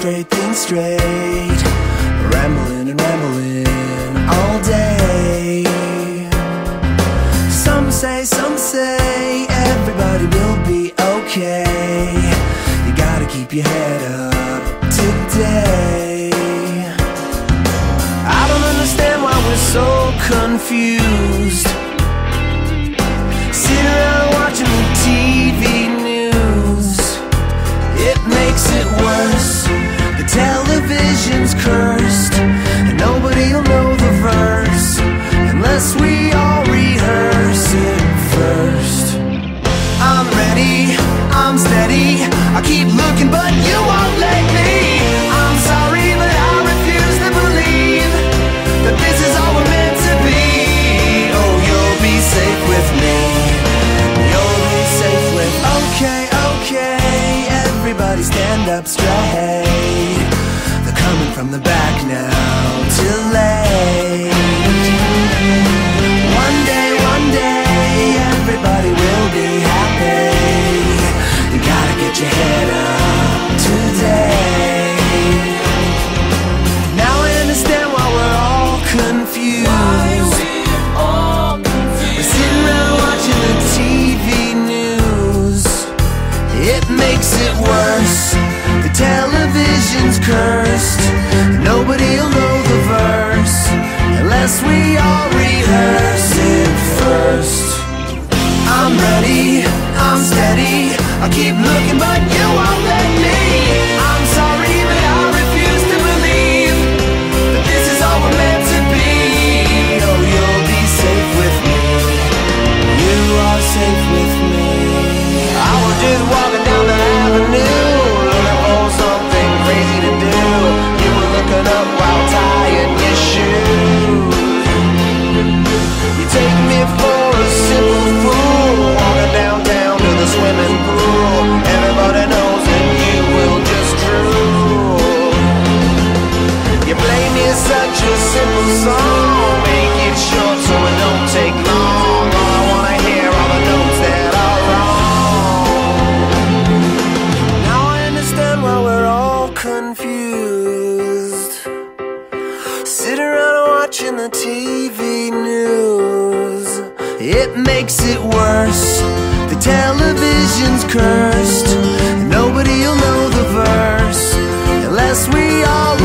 straight, think straight. Rambling and rambling all day. Some say, everybody will be okay. You gotta keep your head up today. I don't understand why we're so confused, sitting around watching the TV news. It makes it worse. The television's cursed, and nobody'll know the verse unless we all rehearse it first. I'm ready, I'm steady, I keep looking but you won't let me. I'm sorry but I refuse to believe that this is all we're meant to be. Oh, you'll be safe with me, you'll be safe with. Okay, okay, everybody stand up straight. They're coming from the back now till late. One day, everybody will be happy. You gotta get your head up today. Now I understand why we're all confused. We're sitting around watching the TV news. It makes it worse. The television's cursed. Nobody'll know the verse unless we all rehearse it first. I'm ready, I'm steady, I keep looking but you won't let me. I'm sorry but I refuse to believe that this is all we're meant to be. Oh, you'll be safe with me, you are safe with me. I was just walking down the avenue, looking for something crazy to do. You were looking up while tying your shoe. You take me for a simple fool, walking downtown to the swimming pool. Everybody knows that you will just drool. You play me such a simple song, make it short so it don't take long. All I wanna hear are the notes that are wrong. Now I understand why we're all confused, sit around watching the TV news. It makes it worse. The television's cursed. Nobody'll know the verse unless we all